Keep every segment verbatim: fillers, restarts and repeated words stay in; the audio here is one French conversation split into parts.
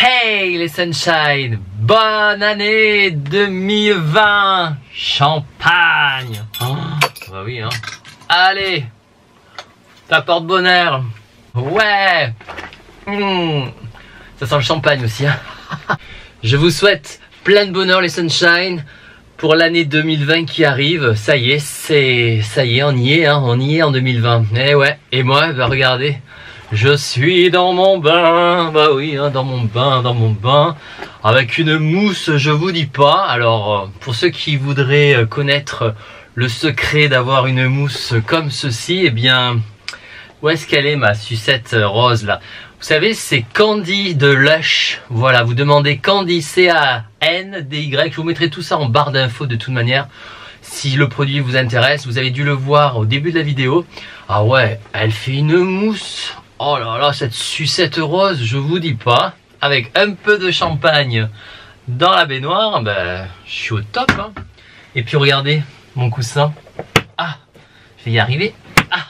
Hey les Sunshine, bonne année deux mille vingt. Champagne. Oh, bah oui hein. Allez, ça porte bonheur. Ouais. Mmh. Ça sent le champagne aussi hein. Je vous souhaite plein de bonheur les Sunshine pour l'année deux mille vingt qui arrive. Ça y est, c'est ça y est, on y est hein, on y est en deux mille vingt. Eh ouais, et moi bah regardez, je suis dans mon bain, bah oui, hein, dans mon bain, dans mon bain, avec une mousse, je vous dis pas. Alors, pour ceux qui voudraient connaître le secret d'avoir une mousse comme ceci, eh bien, où est-ce qu'elle est ma sucette rose là? Vous savez, c'est Candy de Lush. Voilà, vous demandez Candy, C A N D Y, je vous mettrai tout ça en barre d'infos de toute manière. Si le produit vous intéresse, vous avez dû le voir au début de la vidéo. Ah ouais, elle fait une mousse. Oh là là, cette sucette rose, je vous dis pas, avec un peu de champagne dans la baignoire, ben, je suis au top. Hein. Et puis regardez, mon coussin, ah, je vais y arriver, ah,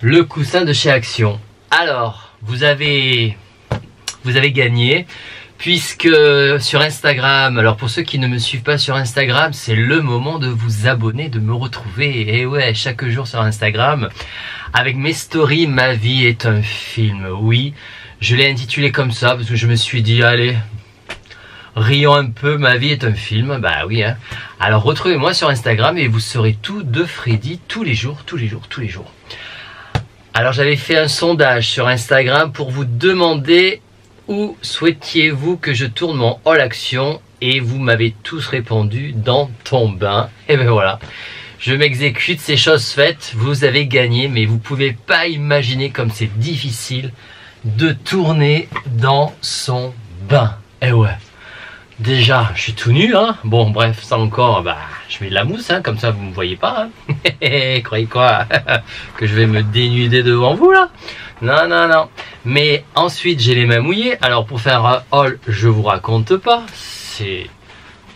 le coussin de chez Action. Alors, vous avez, vous avez gagné, puisque sur Instagram, alors pour ceux qui ne me suivent pas sur Instagram, c'est le moment de vous abonner, de me retrouver, et ouais, chaque jour sur Instagram, avec mes stories, ma vie est un film. Oui, je l'ai intitulé comme ça parce que je me suis dit, allez, rions un peu, ma vie est un film. Bah oui, hein. Alors retrouvez-moi sur Instagram et vous saurez tout de Freddy tous les jours, tous les jours, tous les jours. Alors j'avais fait un sondage sur Instagram pour vous demander où souhaitiez-vous que je tourne mon haul Action et vous m'avez tous répondu dans ton bain. Et ben voilà. Je m'exécute, ces choses faites, vous avez gagné, mais vous pouvez pas imaginer comme c'est difficile de tourner dans son bain. Eh ouais, déjà je suis tout nu, hein. Bon bref, ça encore, bah, je mets de la mousse, hein, comme ça vous ne me voyez pas. Hein. Croyez quoi que je vais me dénuder devant vous là? Non, non, non. Mais ensuite j'ai les mains mouillées, alors pour faire un haul, je vous raconte pas, c'est...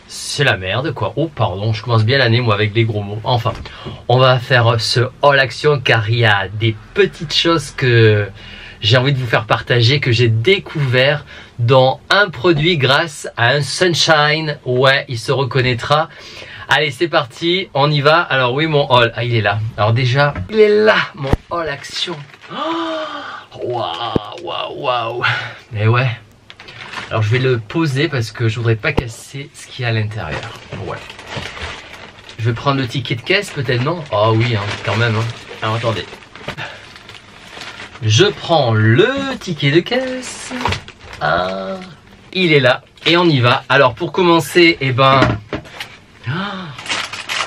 c'est la merde quoi. Oh pardon, je commence bien l'année moi avec des gros mots. Enfin, on va faire ce haul Action car il y a des petites choses que j'ai envie de vous faire partager, que j'ai découvert dans un produit grâce à un Sunshine. Ouais, il se reconnaîtra. Allez, c'est parti, on y va. Alors oui, mon haul, ah, il est là. Alors déjà, il est là, mon haul Action. Waouh, waouh, waouh. Mais ouais. Alors je vais le poser parce que je voudrais pas casser ce qu'il y a à l'intérieur. Ouais. Je vais prendre le ticket de caisse peut-être, non? Ah oui, hein, quand même. Hein. Alors attendez. Je prends le ticket de caisse. Ah, il est là et on y va. Alors pour commencer, eh ben... Ah,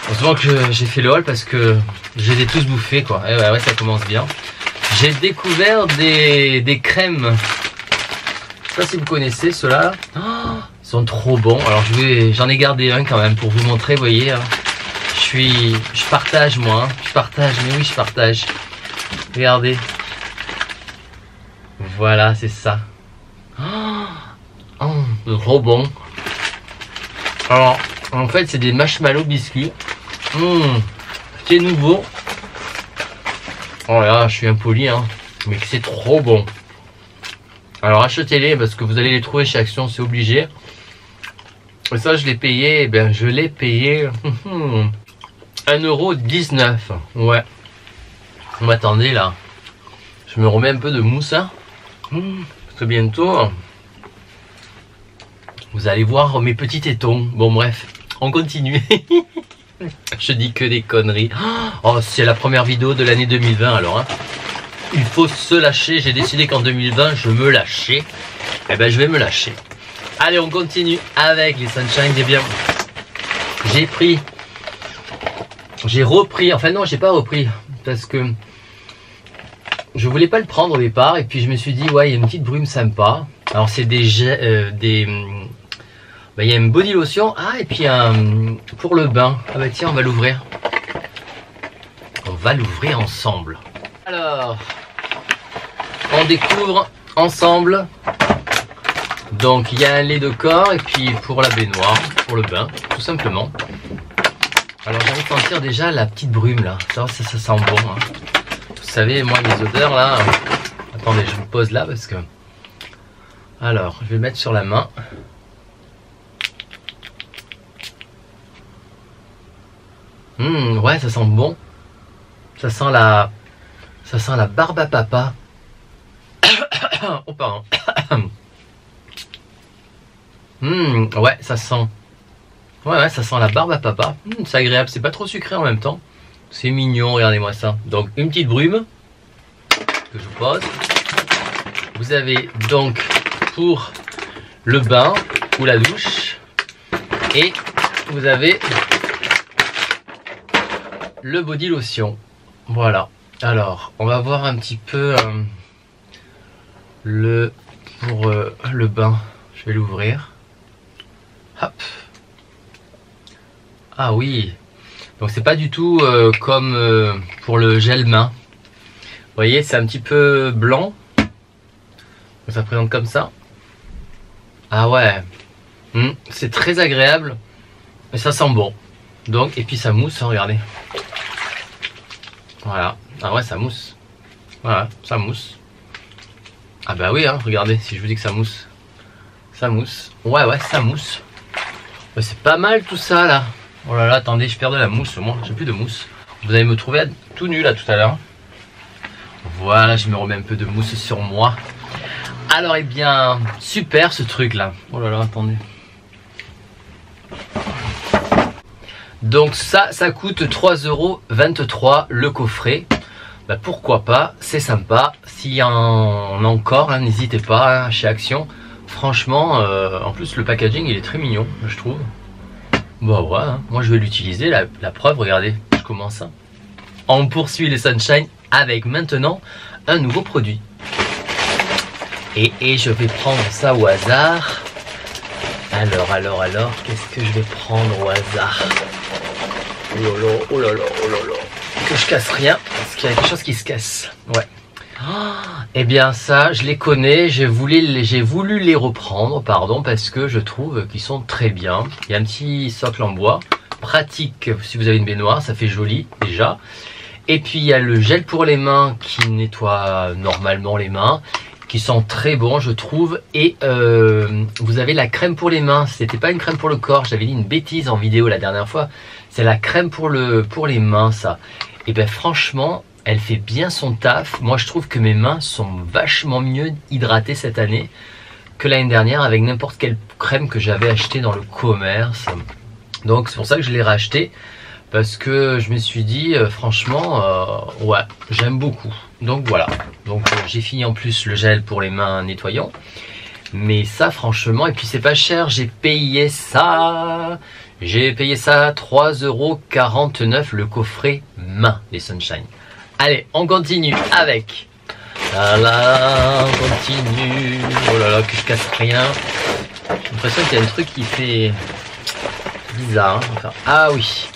heureusement que j'ai fait le haul parce que je les ai tous bouffés quoi. Eh ouais, ouais, ça commence bien. J'ai découvert des, des crèmes. Je sais pas si vous connaissez ceux-là, oh, ils sont trop bons. Alors je vais, j'en ai gardé un quand même pour vous montrer, vous voyez. Hein. Je suis, je partage moi, hein. Je partage, mais oui je partage. Regardez, voilà c'est ça. Oh, oh, trop bon. Alors en fait c'est des marshmallows biscuits. Mmh, c'est nouveau. Oh là, je suis impoli, hein, mais c'est trop bon. Alors achetez-les parce que vous allez les trouver chez Action, c'est obligé. Et ça je l'ai payé, eh bien, je l'ai payé un euro dix-neuf. Ouais. Vous m'attendez là. Je me remets un peu de mousse. Hein. Parce que bientôt, vous allez voir mes petits tétons. Bon bref, on continue. Je dis que des conneries. Oh, c'est la première vidéo de l'année deux mille vingt alors. Hein. Il faut se lâcher, j'ai décidé qu'en deux mille vingt je me lâchais, et ben je vais me lâcher. Allez on continue avec les Sunshine, eh bien j'ai pris, j'ai repris, enfin non j'ai pas repris parce que je voulais pas le prendre au départ et puis je me suis dit ouais il y a une petite brume sympa. Alors c'est des, euh, des ben, il y a une body lotion, ah et puis un pour le bain, ah bah ben, tiens on va l'ouvrir, on va l'ouvrir ensemble. Alors, on découvre ensemble, donc il y a un lait de corps et puis pour la baignoire, pour le bain, tout simplement. Alors j'ai envie de sentir déjà la petite brume là, ça, ça, ça sent bon. Hein. Vous savez, moi les odeurs là, attendez je vous pose là parce que... Alors, je vais le mettre sur la main. Mmh, ouais, ça sent bon. Ça sent la... Ça sent la barbe à papa. Oh, pardon. Mmh, ouais, ça sent... Ouais, ouais, ça sent la barbe à papa. Mmh, c'est agréable, c'est pas trop sucré en même temps. C'est mignon, regardez-moi ça. Donc, une petite brume que je vous pose. Vous avez donc pour le bain ou la douche. Et vous avez le body lotion. Voilà. Alors, on va voir un petit peu euh, le pour euh, le bain. Je vais l'ouvrir. Hop. Ah oui. Donc c'est pas du tout euh, comme euh, pour le gel main. Vous voyez, c'est un petit peu blanc. Ça présente comme ça. Ah ouais. Mmh, c'est très agréable. Et ça sent bon. Donc, et puis ça mousse, hein, regardez. Voilà. Ah ouais, ça mousse. Voilà, ça mousse. Ah bah oui, hein, regardez, si je vous dis que ça mousse. Ça mousse. Ouais, ouais, ça mousse. C'est pas mal tout ça là. Oh là là, attendez, je perds de la mousse au moins, j'ai plus de mousse. Vous allez me trouver tout nu là tout à l'heure. Voilà, je me remets un peu de mousse sur moi. Alors, eh bien, super ce truc là. Oh là là, attendez. Donc ça, ça coûte trois euros vingt-trois le coffret. Bah, pourquoi pas, c'est sympa. S'il y en a encore, n'hésitez pas hein, chez Action. Franchement, euh, en plus le packaging il est très mignon, je trouve. Bah ouais, hein. Moi je vais l'utiliser, la, la preuve, regardez, je commence. Hein. On poursuit les Sunshine avec maintenant un nouveau produit. Et, et je vais prendre ça au hasard. Alors, alors, alors, qu'est-ce que je vais prendre au hasard? Oh là là, oh là là, oh là là. Que je casse rien, parce qu'il y a quelque chose qui se casse. Ouais. Eh bien ça, je les connais, j'ai voulu, j'ai voulu les reprendre, pardon, parce que je trouve qu'ils sont très bien. Il y a un petit socle en bois, pratique si vous avez une baignoire, ça fait joli déjà. Et puis il y a le gel pour les mains qui nettoie normalement les mains, qui sont très bons je trouve. Et euh, vous avez la crème pour les mains, c'était pas une crème pour le corps, j'avais dit une bêtise en vidéo la dernière fois. C'est la crème pour, le, pour les mains ça. Et bien franchement... Elle fait bien son taf. Moi, je trouve que mes mains sont vachement mieux hydratées cette année que l'année dernière avec n'importe quelle crème que j'avais achetée dans le commerce. Donc, c'est pour ça que je l'ai racheté parce que je me suis dit, euh, franchement, euh, ouais, j'aime beaucoup. Donc, voilà. Donc, euh, j'ai fini en plus le gel pour les mains nettoyant. Mais ça, franchement, et puis c'est pas cher. J'ai payé ça. J'ai payé ça trois euros quarante-neuf le coffret main des Sunshine. Allez, on continue avec. La la, on continue. Oh là là, que je casse rien. J'ai l'impression qu'il y a un truc qui fait bizarre. Hein. Enfin, ah oui,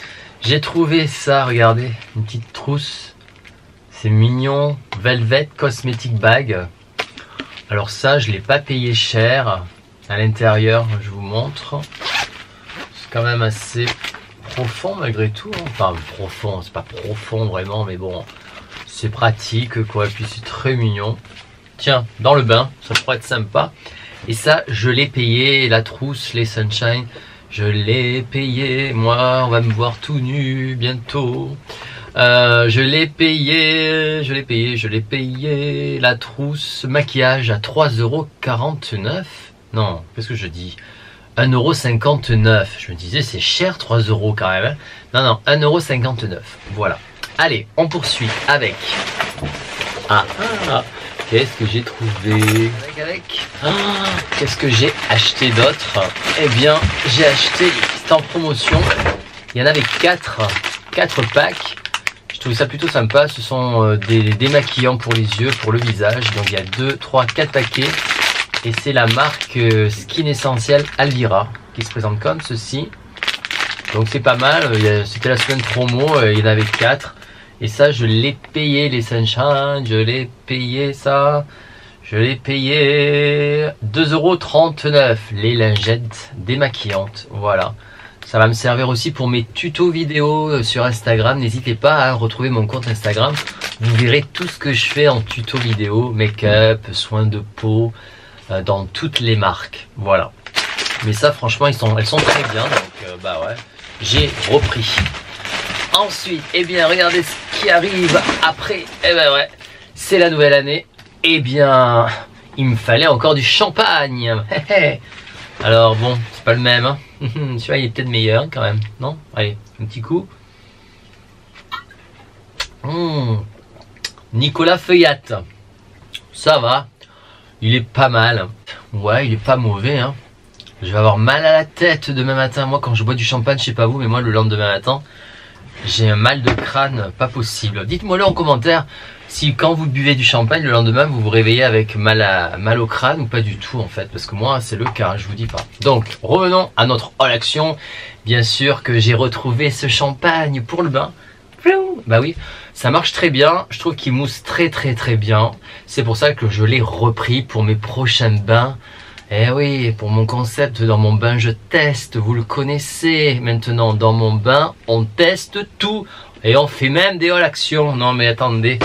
j'ai trouvé ça. Regardez, une petite trousse. C'est mignon. Velvet Cosmetic Bag. Alors, ça, je ne l'ai pas payé cher. À l'intérieur, je vous montre. C'est quand même assez profond malgré tout. Hein. Enfin, profond, c'est pas profond vraiment, mais bon. C'est pratique quoi, et puis c'est très mignon. Tiens, dans le bain, ça pourrait être sympa. Et ça, je l'ai payé, la trousse, les Sunshine, je l'ai payé. Moi, on va me voir tout nu bientôt. Euh, je l'ai payé, je l'ai payé, je l'ai payé. La trousse maquillage à trois euros quarante-neuf. Non, qu'est-ce que je dis ? un euro cinquante-neuf. Je me disais, c'est cher, trois euros quand même. Non, non, un euro cinquante-neuf. Voilà. Allez, on poursuit avec... Ah, ah qu'est-ce que j'ai trouvé avec, avec. Ah, qu'est-ce que j'ai acheté d'autre? Eh bien, j'ai acheté, c'était en promotion. Il y en avait quatre, quatre packs. Je trouve ça plutôt sympa. Ce sont des démaquillants pour les yeux, pour le visage. Donc, il y a deux, trois, quatre paquets. Et c'est la marque Skin Essentials Alvira qui se présente comme ceci. Donc, c'est pas mal. C'était la semaine promo. Il y en avait quatre. Et ça, je l'ai payé, les Sunshine, je l'ai payé ça, je l'ai payé deux euros trente-neuf, les lingettes démaquillantes, voilà. Ça va me servir aussi pour mes tutos vidéo sur Instagram, n'hésitez pas à retrouver mon compte Instagram, vous verrez tout ce que je fais en tuto vidéo, make-up, soins de peau, euh, dans toutes les marques. Voilà. Mais ça, franchement, ils sont, elles sont très bien. Donc, euh, bah ouais, j'ai repris. Ensuite, eh bien, regardez ce qui arrive après. Eh ben ouais, c'est la nouvelle année. Eh bien, il me fallait encore du champagne. Alors bon, c'est pas le même. Hein. Celui-là, il est peut-être meilleur quand même. Non? Allez, un petit coup. Mmh. Nicolas Feuillatte. Ça va. Il est pas mal. Ouais, il est pas mauvais. Hein. Je vais avoir mal à la tête demain matin. Moi, quand je bois du champagne, je sais pas vous, mais moi, le lendemain matin, j'ai un mal de crâne pas possible. Dites-moi là en commentaire si quand vous buvez du champagne, le lendemain, vous vous réveillez avec mal, à, mal au crâne ou pas du tout en fait. Parce que moi, c'est le cas, je vous dis pas. Donc, revenons à notre haul action. Bien sûr que j'ai retrouvé ce champagne pour le bain. Bah oui, ça marche très bien. Je trouve qu'il mousse très très très bien. C'est pour ça que je l'ai repris pour mes prochains bains. Eh oui, pour mon concept, dans mon bain je teste, vous le connaissez. Maintenant, dans mon bain, on teste tout. Et on fait même des hauls actions. Non mais attendez,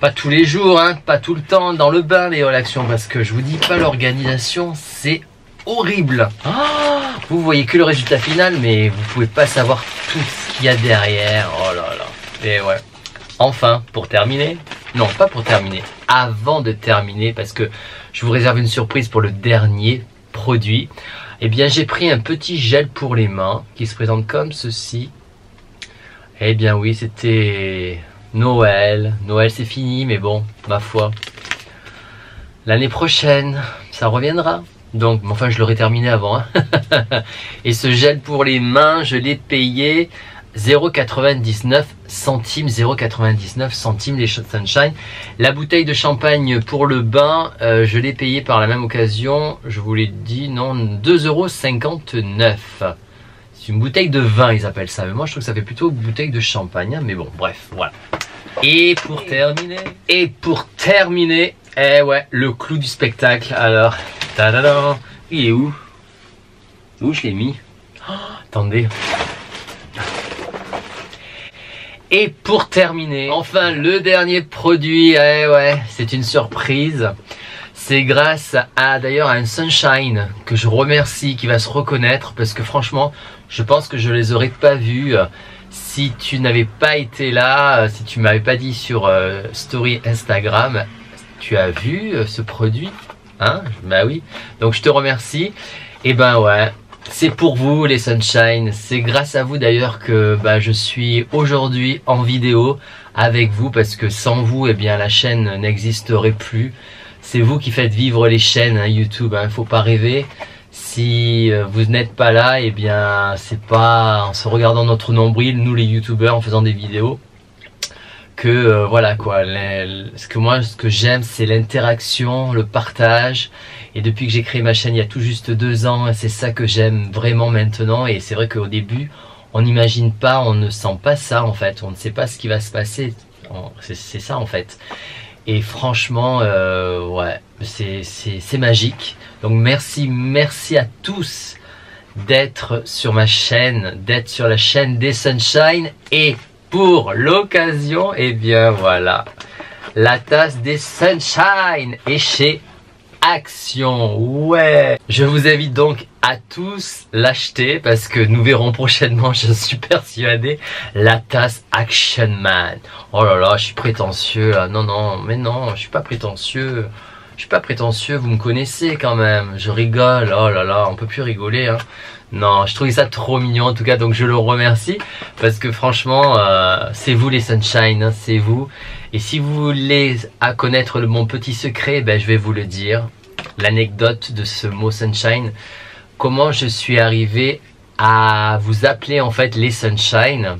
pas tous les jours, hein, pas tout le temps dans le bain les hauls actions. Parce que je vous dis pas, l'organisation, c'est horrible. Oh, vous voyez que le résultat final, mais vous pouvez pas savoir tout ce qu'il y a derrière. Oh là là. Et ouais. Enfin, pour terminer... Non, pas pour terminer, avant de terminer, parce que je vous réserve une surprise pour le dernier produit. Eh bien, j'ai pris un petit gel pour les mains qui se présente comme ceci. Eh bien oui, c'était Noël. Noël, c'est fini, mais bon, ma foi. L'année prochaine, ça reviendra. Donc, enfin, je l'aurais terminé avant. Hein. Et ce gel pour les mains, je l'ai payé... zéro virgule quatre-vingt-dix-neuf centimes, zéro virgule quatre-vingt-dix-neuf centimes les Sunshine. La bouteille de champagne pour le bain, euh, je l'ai payée par la même occasion, je vous l'ai dit, non, deux euros cinquante-neuf. C'est une bouteille de vin, ils appellent ça, mais moi je trouve que ça fait plutôt bouteille de champagne, hein, mais bon, bref, voilà. Et pour terminer, et pour terminer, eh ouais, le clou du spectacle, alors, tadadam, il est où? Où je l'ai mis? Oh, attendez. Et pour terminer, enfin le dernier produit, eh ouais, c'est une surprise. C'est grâce à d'ailleurs à un Sunshine que je remercie, qui va se reconnaître, parce que franchement, je pense que je les aurais pas vus si tu n'avais pas été là, si tu m'avais pas dit sur euh, Story Instagram, tu as vu euh, ce produit, hein? Bah oui. Donc je te remercie. Et ben ouais. C'est pour vous les Sunshine, c'est grâce à vous d'ailleurs que bah, je suis aujourd'hui en vidéo avec vous, parce que sans vous, eh bien, la chaîne n'existerait plus. C'est vous qui faites vivre les chaînes, hein, YouTube, hein, faut pas rêver. Si vous n'êtes pas là, eh bien, c'est pas en se regardant notre nombril, nous les YouTubeurs, en faisant des vidéos, que euh, voilà quoi. Les, ce que moi, ce que j'aime, c'est l'interaction, le partage. Et depuis que j'ai créé ma chaîne il y a tout juste deux ans, c'est ça que j'aime vraiment maintenant. Et c'est vrai qu'au début, on n'imagine pas, on ne sent pas ça en fait. On ne sait pas ce qui va se passer. C'est ça en fait. Et franchement, euh, ouais, c'est magique. Donc merci, merci à tous d'être sur ma chaîne, d'être sur la chaîne des Sunshine. Et pour l'occasion, eh bien voilà, la tasse des Sunshine est chez Action, ouais. Je vous invite donc à tous l'acheter, parce que nous verrons prochainement, je suis persuadé, la tasse Action Man. Oh là là, je suis prétentieux là. Non non, mais non, je suis pas prétentieux. Je suis pas prétentieux, vous me connaissez quand même. Je rigole, oh là là, on peut plus rigoler. Hein. Non, je trouvais ça trop mignon en tout cas, donc je le remercie. Parce que franchement, euh, c'est vous les Sunshine, hein, c'est vous. Et si vous voulez à connaître mon petit secret, ben, je vais vous le dire. L'anecdote de ce mot Sunshine. Comment je suis arrivé à vous appeler en fait les Sunshine?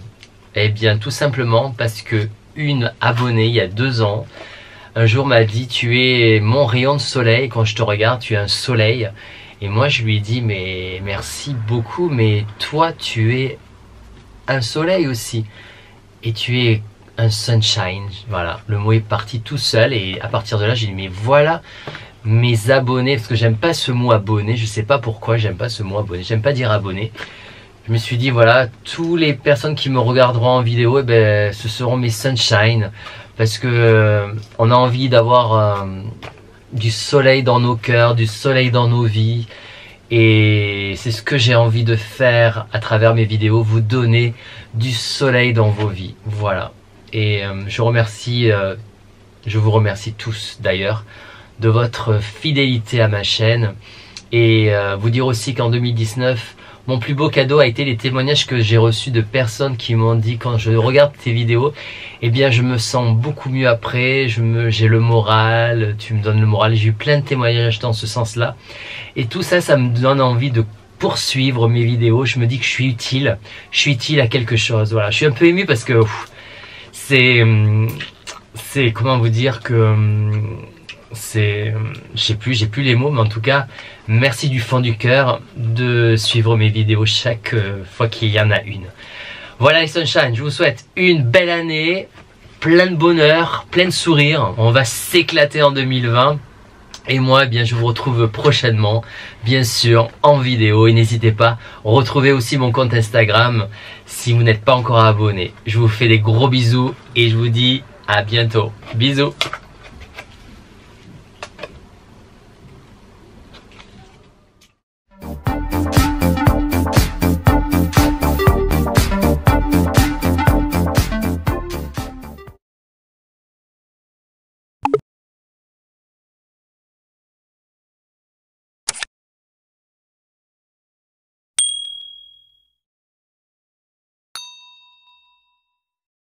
Eh bien tout simplement parce que une abonnée il y a deux ans, un jour m'a dit, tu es mon rayon de soleil, quand je te regarde tu es un soleil. Et moi je lui ai dit, mais merci beaucoup, mais toi tu es un soleil aussi et tu es un sunshine. Voilà, le mot est parti tout seul et à partir de là j'ai dit, mais voilà mes abonnés, parce que j'aime pas ce mot abonné, je sais pas pourquoi j'aime pas ce mot abonné, j'aime pas dire abonné. Je me suis dit voilà, toutes les personnes qui me regarderont en vidéo, eh ben, ce seront mes sunshine. Parce que euh, on a envie d'avoir euh, du soleil dans nos cœurs, du soleil dans nos vies. Et c'est ce que j'ai envie de faire à travers mes vidéos, vous donner du soleil dans vos vies. Voilà. Et euh, je remercie, euh, je vous remercie tous d'ailleurs de votre fidélité à ma chaîne. Et euh, vous dire aussi qu'en deux mille dix-neuf, mon plus beau cadeau a été les témoignages que j'ai reçus de personnes qui m'ont dit: quand je regarde tes vidéos, eh bien je me sens beaucoup mieux après, j'ai le moral, tu me donnes le moral. J'ai eu plein de témoignages dans ce sens-là. Et tout ça, ça me donne envie de poursuivre mes vidéos. Je me dis que je suis utile, je suis utile à quelque chose. Voilà, je suis un peu ému parce que c'est... C'est... Comment vous dire que... C'est, je sais plus, j'ai plus les mots, mais en tout cas, merci du fond du cœur de suivre mes vidéos chaque fois qu'il y en a une. Voilà les Sunshine, je vous souhaite une belle année, plein de bonheur, plein de sourires. On va s'éclater en deux mille vingt. Et moi, eh bien, je vous retrouve prochainement, bien sûr, en vidéo. Et n'hésitez pas, retrouvez aussi mon compte Instagram si vous n'êtes pas encore abonné. Je vous fais des gros bisous et je vous dis à bientôt. Bisous.